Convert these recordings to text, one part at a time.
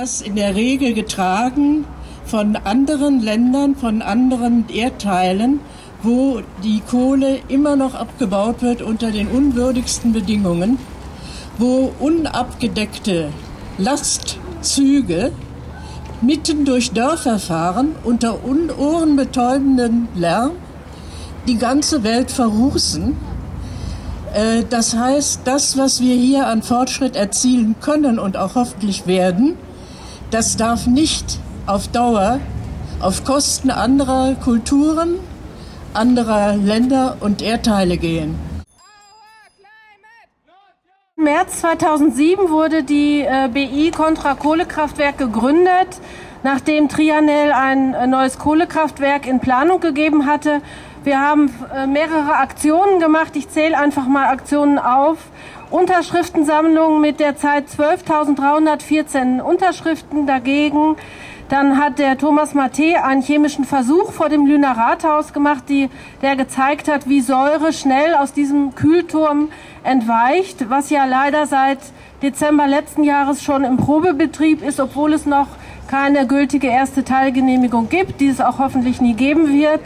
das in der Regel getragen von anderen Ländern, von anderen Erdteilen, wo die Kohle immer noch abgebaut wird unter den unwürdigsten Bedingungen, wo unabgedeckte Lastzüge mitten durch Dörfer fahren, unter ohrenbetäubendem Lärm die ganze Welt verrußen. Das heißt, das, was wir hier an Fortschritt erzielen können und auch hoffentlich werden, das darf nicht auf Dauer auf Kosten anderer Kulturen, anderer Länder und Erdteile gehen. Im März 2007 wurde die BI Contra Kohlekraftwerk gegründet, nachdem Trianel ein neues Kohlekraftwerk in Planung gegeben hatte. Wir haben mehrere Aktionen gemacht, ich zähle einfach mal Aktionen auf. Unterschriftensammlungen mit derzeit 12.314 Unterschriften dagegen. Dann hat der Thomas Mathé einen chemischen Versuch vor dem Lüner Rathaus gemacht, der gezeigt hat, wie Säure schnell aus diesem Kühlturm entweicht, was ja leider seit Dezember letzten Jahres schon im Probebetrieb ist, obwohl es noch keine gültige erste Teilgenehmigung gibt, die es auch hoffentlich nie geben wird.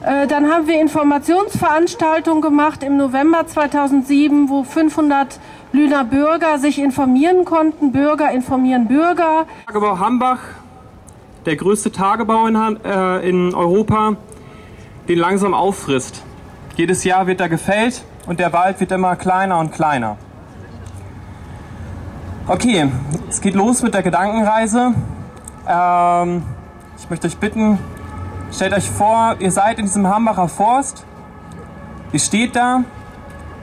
Dann haben wir Informationsveranstaltungen gemacht im November 2007, wo 500 Lüner Bürger sich informieren konnten. Bürger informieren Bürger. Tagebau Hambach, der größte Tagebau in Europa, den langsam auffrisst. Jedes Jahr wird er gefällt und der Wald wird immer kleiner und kleiner. Okay, es geht los mit der Gedankenreise. Ich möchte euch bitten, stellt euch vor, ihr seid in diesem Hambacher Forst. Ihr steht da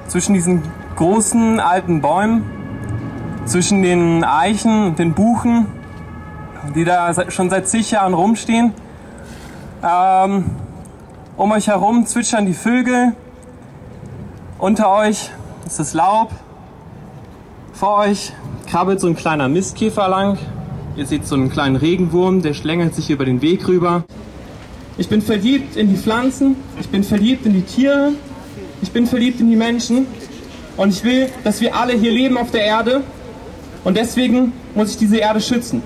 zwischen diesen großen alten Bäumen, zwischen den Eichen und den Buchen, die da schon seit zig Jahren rumstehen. Um euch herum zwitschern die Vögel. Unter euch ist das Laub. Vor euch krabbelt so ein kleiner Mistkäfer lang. Ihr seht so einen kleinen Regenwurm, der schlängelt sich über den Weg rüber. Ich bin verliebt in die Pflanzen, ich bin verliebt in die Tiere, ich bin verliebt in die Menschen und ich will, dass wir alle hier leben auf der Erde und deswegen muss ich diese Erde schützen.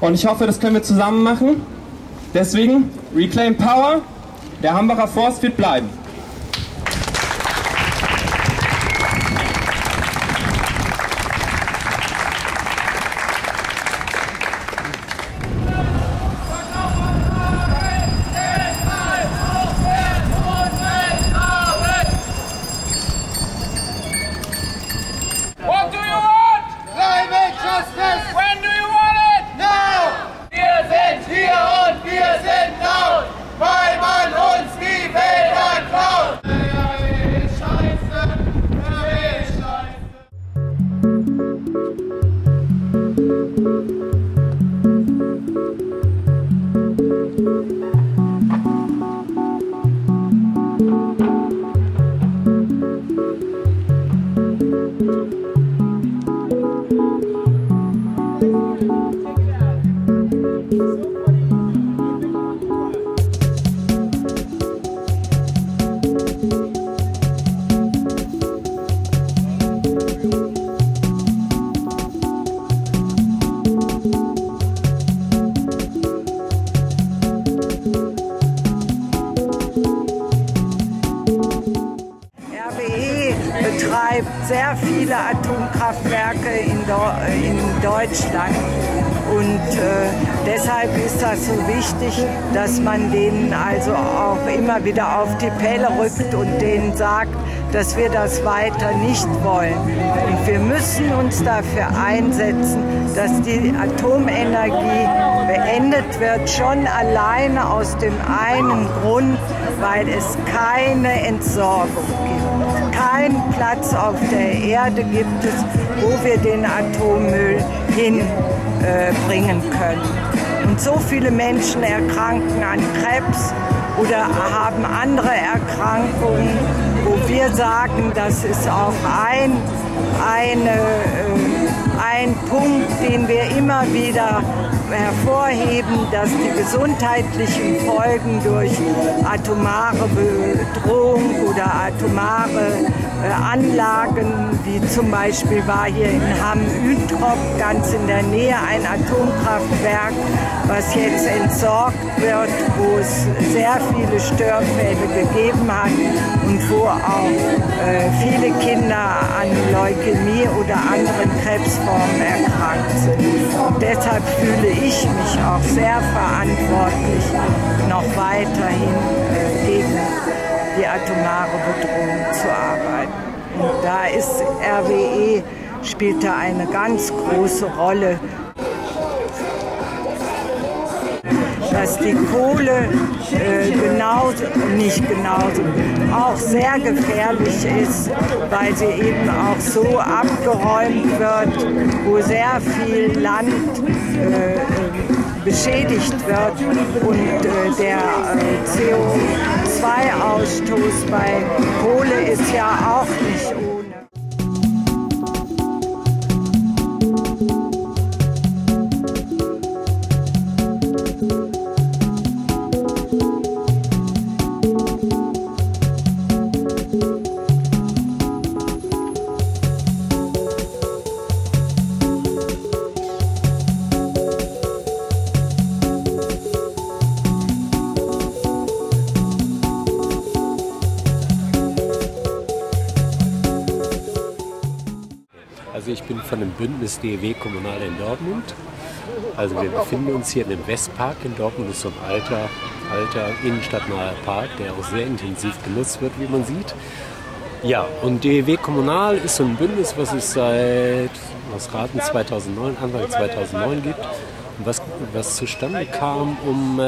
Und ich hoffe, das können wir zusammen machen. Deswegen, Reclaim Power, der Hambacher Forst wird bleiben. Sehr viele Atomkraftwerke in Deutschland und deshalb ist das so wichtig, dass man denen also auch immer wieder auf die Pelle rückt und denen sagt, dass wir das weiter nicht wollen. Und wir müssen uns dafür einsetzen, dass die Atomenergie beendet wird, schon alleine aus dem einen Grund, weil es keine Entsorgung gibt. Keinen Platz auf der Erde gibt es, wo wir den Atommüll hinbringen können. Und so viele Menschen erkranken an Krebs oder haben andere Erkrankungen, wo wir sagen, das ist auch ein Punkt, den wir immer wieder hervorheben, dass die gesundheitlichen Folgen durch atomare Bedrohung oder atomare Anlagen, wie zum Beispiel war hier in Hamm-Ütrop ganz in der Nähe ein Atomkraftwerk, was jetzt entsorgt wird, wo es sehr viele Störfälle gegeben hat und wo auch viele Kinder an Leukämie oder anderen Krebsformen erkrankt sind. Und deshalb fühle ich mich auch sehr verantwortlich, noch weiterhin gegen die atomare Bedrohung zu arbeiten. Und da ist RWE, spielt da eine ganz große Rolle, dass die Kohle auch sehr gefährlich ist, weil sie eben auch so abgeräumt wird, wo sehr viel Land beschädigt wird und der CO2-Ausstoß bei Kohle ist ja auch nicht ohne. Also ich bin von dem Bündnis DEW Kommunal in Dortmund. Also wir befinden uns hier in dem Westpark in Dortmund. Das ist so ein alter innenstadtnaher Park, der auch sehr intensiv genutzt wird, wie man sieht. Ja, und DEW Kommunal ist so ein Bündnis, was es seit 2009, Anfang 2009 gibt. Und was zustande kam, um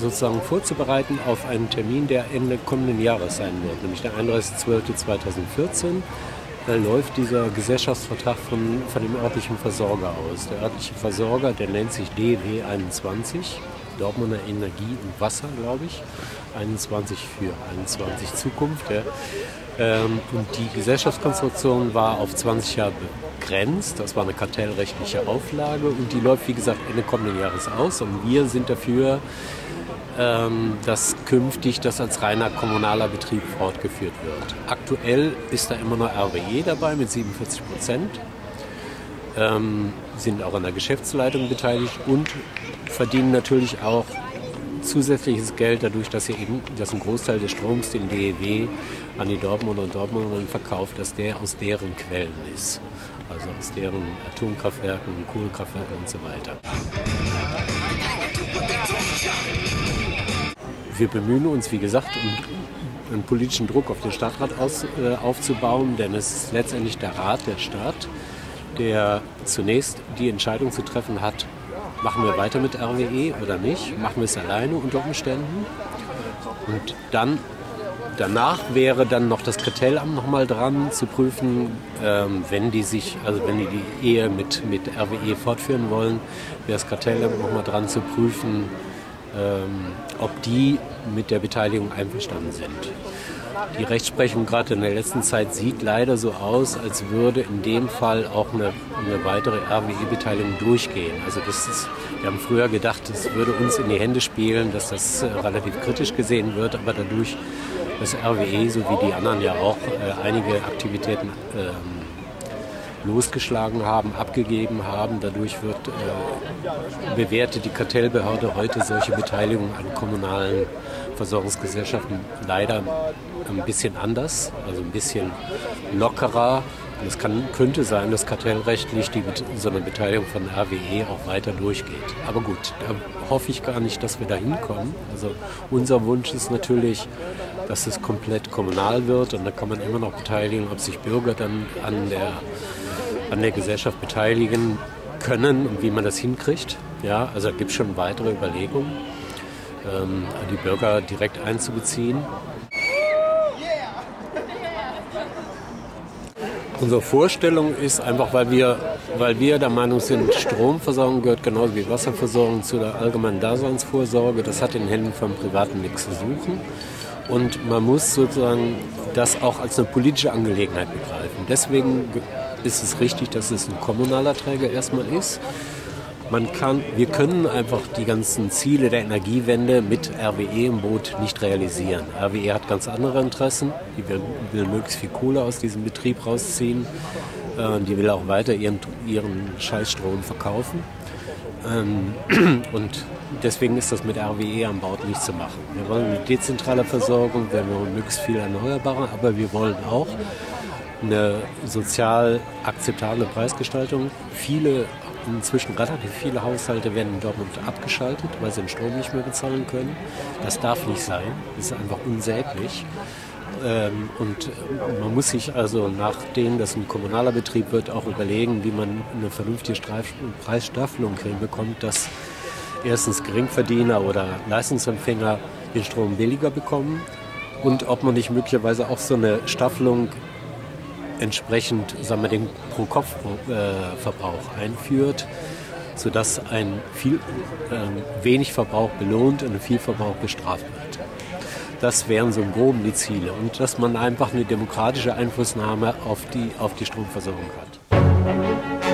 sozusagen vorzubereiten auf einen Termin, der Ende kommenden Jahres sein wird, nämlich der 31.12.2014. Da läuft dieser Gesellschaftsvertrag von dem örtlichen Versorger aus. Der örtliche Versorger, der nennt sich DW21, Dortmunder Energie und Wasser, glaube ich. 21 für 21 Zukunft. Ja. Und die Gesellschaftskonstruktion war auf 20 Jahre begrenzt. Das war eine kartellrechtliche Auflage und die läuft, wie gesagt, Ende kommenden Jahres aus. Und wir sind dafür, dass künftig das als reiner kommunaler Betrieb fortgeführt wird. Aktuell ist da immer noch RWE dabei mit 47%. Sind auch an der Geschäftsleitung beteiligt und verdienen natürlich auch zusätzliches Geld dadurch, dass ein Großteil des Stroms, den DEW an die Dortmunder und Dortmunderinnen verkauft, dass der aus deren Quellen ist. Also aus deren Atomkraftwerken, Kohlekraftwerken und so weiter. Wir bemühen uns, wie gesagt, um einen politischen Druck auf den Stadtrat aufzubauen, denn es ist letztendlich der Rat, der Stadt, der zunächst die Entscheidung zu treffen hat, machen wir weiter mit RWE oder nicht, machen wir es alleine unter Umständen. Und danach wäre dann noch das Kartellamt nochmal dran zu prüfen, wenn die Ehe mit RWE fortführen wollen, wäre das Kartellamt nochmal dran zu prüfen, ob die mit der Beteiligung einverstanden sind. Die Rechtsprechung gerade in der letzten Zeit sieht leider so aus, als würde in dem Fall auch eine weitere RWE-Beteiligung durchgehen. Also wir haben früher gedacht, es würde uns in die Hände spielen, dass das relativ kritisch gesehen wird, aber dadurch, dass RWE, so wie die anderen ja auch, einige Aktivitäten losgeschlagen haben, abgegeben haben. Dadurch bewertet die Kartellbehörde heute solche Beteiligungen an kommunalen Versorgungsgesellschaften leider ein bisschen anders, also ein bisschen lockerer. Und es könnte sein, dass kartellrechtlich so eine Beteiligung von RWE auch weiter durchgeht. Aber gut, da hoffe ich gar nicht, dass wir da hinkommen. Also unser Wunsch ist natürlich, dass es komplett kommunal wird und da kann man immer noch beteiligen, ob sich Bürger dann an der Gesellschaft beteiligen können und wie man das hinkriegt. Ja, also da gibt es schon weitere Überlegungen, die Bürger direkt einzubeziehen. Unsere Vorstellung ist einfach, weil wir der Meinung sind, Stromversorgung gehört genauso wie Wasserversorgung zu der allgemeinen Daseinsvorsorge. Das hat in den Händen von Privaten nichts zu suchen. Und man muss sozusagen das auch als eine politische Angelegenheit begreifen. Deswegen ist es richtig, dass es ein kommunaler Träger erstmal ist. Wir können einfach die ganzen Ziele der Energiewende mit RWE im Boot nicht realisieren. RWE hat ganz andere Interessen. Die will möglichst viel Kohle aus diesem Betrieb rausziehen. Die will auch weiter ihren Scheißstrom verkaufen. Und deswegen ist das mit RWE am Bau nicht zu machen. Wir wollen eine dezentrale Versorgung, wir wollen möglichst viel Erneuerbare, aber wir wollen auch eine sozial akzeptable Preisgestaltung. Inzwischen relativ viele Haushalte werden in Dortmund abgeschaltet, weil sie den Strom nicht mehr bezahlen können. Das darf nicht sein. Das ist einfach unsäglich. Und man muss sich also, nachdem das ein kommunaler Betrieb wird, auch überlegen, wie man eine vernünftige Preisstaffelung hinbekommt, dass erstens Geringverdiener oder Leistungsempfänger den Strom billiger bekommen und ob man nicht möglicherweise auch so eine Staffelung entsprechend, sagen wir, den Pro-Kopf-Verbrauch einführt, sodass ein wenig Verbrauch belohnt und ein viel Verbrauch bestraft wird. Das wären so im Groben die Ziele und dass man einfach eine demokratische Einflussnahme auf die Stromversorgung hat.